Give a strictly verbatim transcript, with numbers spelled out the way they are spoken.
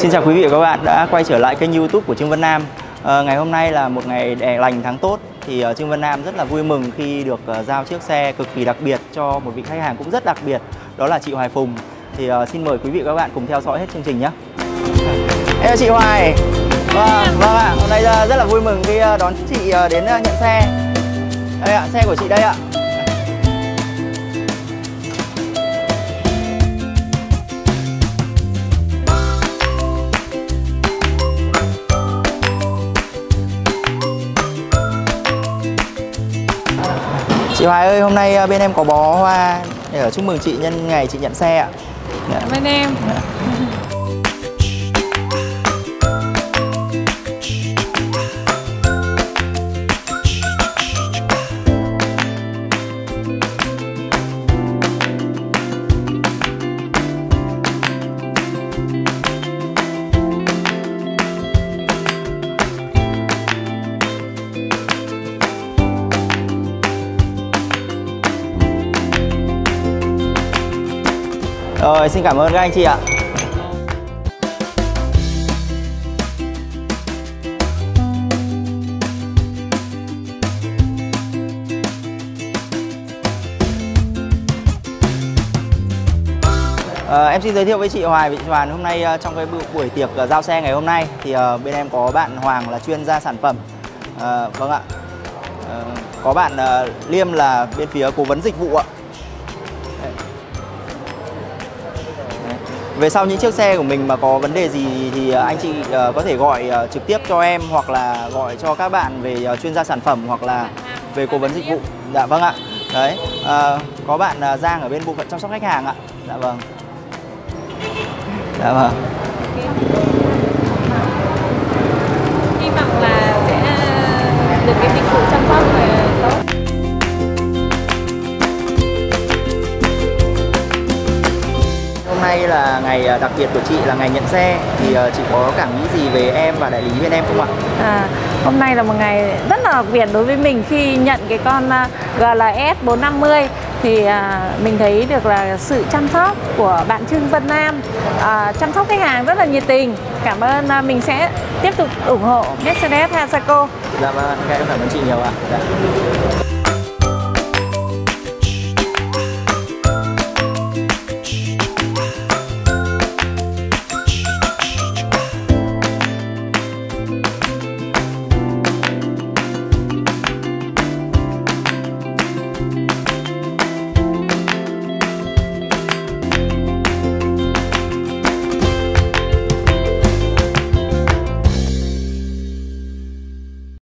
Xin chào quý vị và các bạn đã quay trở lại kênh YouTube của Trương Vân Nam. à, Ngày hôm nay là một ngày đẻ lành tháng tốt. Thì uh, Trương Vân Nam rất là vui mừng khi được uh, giao chiếc xe cực kỳ đặc biệt cho một vị khách hàng cũng rất đặc biệt. Đó là chị Hoài Phùng. Thì uh, xin mời quý vị và các bạn cùng theo dõi hết chương trình nhé. Em chị Hoài. Vâng, vâng ạ, hôm nay uh, rất là vui mừng khi uh, đón chị uh, đến uh, nhận xe. Đây ạ, xe của chị đây ạ. Chị Hoài ơi, hôm nay bên em có bó hoa để chúc mừng chị nhân ngày chị nhận xe ạ. Cảm ơn em. Rồi, xin cảm ơn các anh chị ạ. À, em xin giới thiệu với chị Hoài, vị Hoàn hôm nay trong cái buổi tiệc giao xe ngày hôm nay thì bên em có bạn Hoàng là chuyên gia sản phẩm. À, vâng ạ. À, có bạn Liêm là bên phía cố vấn dịch vụ ạ. Về sau những chiếc xe của mình mà có vấn đề gì thì anh chị có thể gọi trực tiếp cho em hoặc là gọi cho các bạn về chuyên gia sản phẩm hoặc là về cố vấn dịch vụ. Dạ vâng ạ. Đấy, à, có bạn Giang ở bên bộ phận chăm sóc khách hàng ạ. Dạ vâng. Dạ vâng. Hy vọng là sẽ được cái dịch vụ chăm sóc tốt. Hôm nay là ngày đặc biệt của chị, là ngày nhận xe, thì chị có cảm nghĩ gì về em và đại lý bên em không ạ? À, hôm nay là một ngày rất là đặc biệt đối với mình khi nhận cái con G L S bốn năm mươi. Thì à, mình thấy được là sự chăm sóc của bạn Trương Vân Nam, à, chăm sóc khách hàng rất là nhiệt tình. Cảm ơn, à, mình sẽ tiếp tục ủng hộ Mercedes Haxaco. Dạ vâng, em cảm ơn chị nhiều ạ. Dạ.